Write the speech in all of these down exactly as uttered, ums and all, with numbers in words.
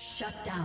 Shut down.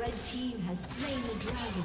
Red team has slain the dragon.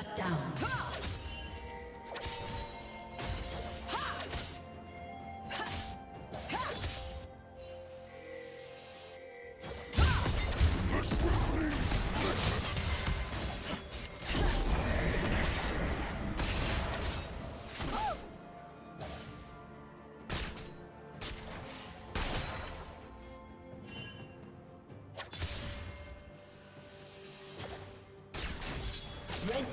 Shut down. Ha! Red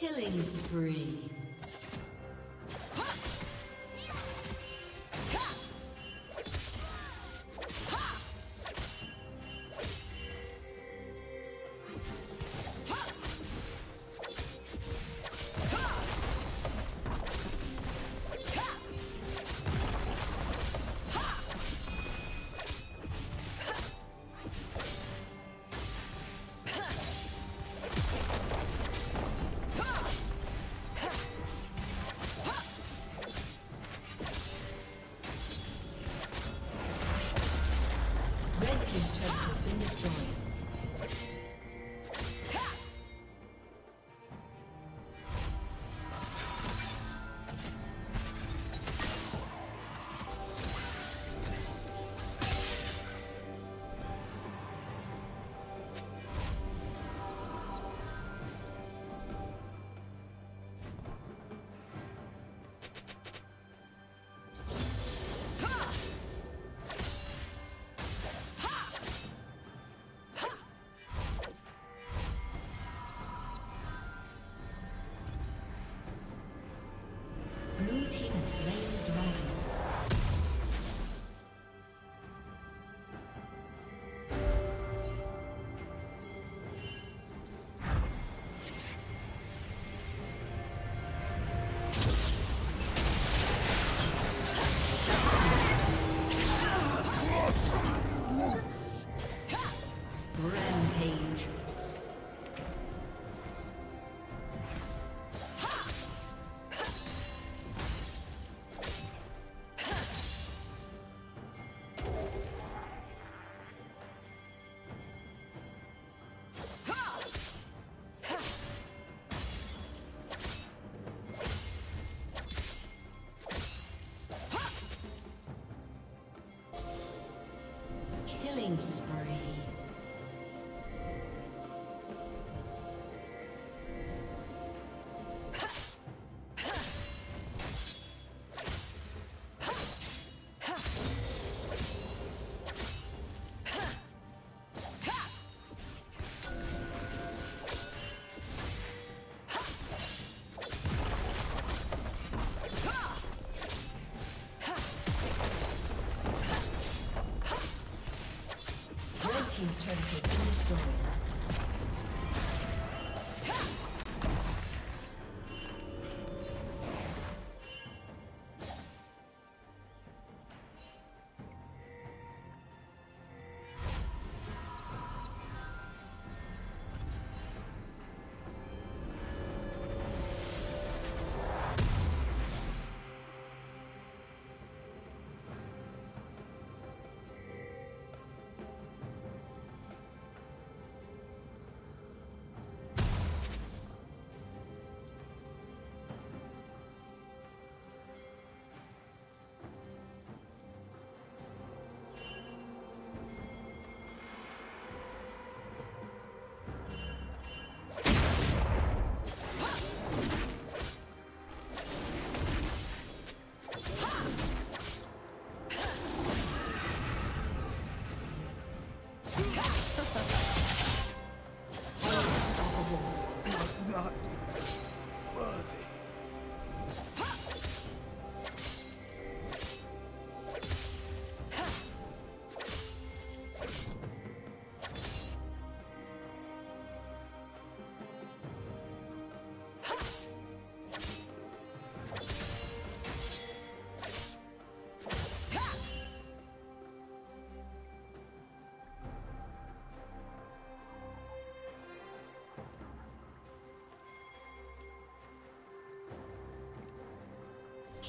Killing spree. turret has been destroyed.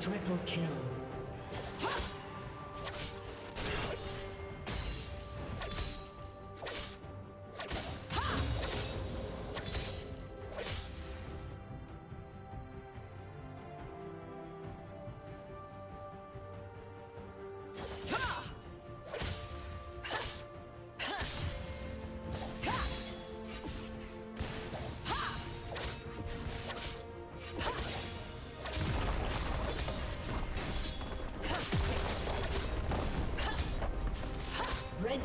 Triple kill. Red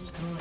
destroyed.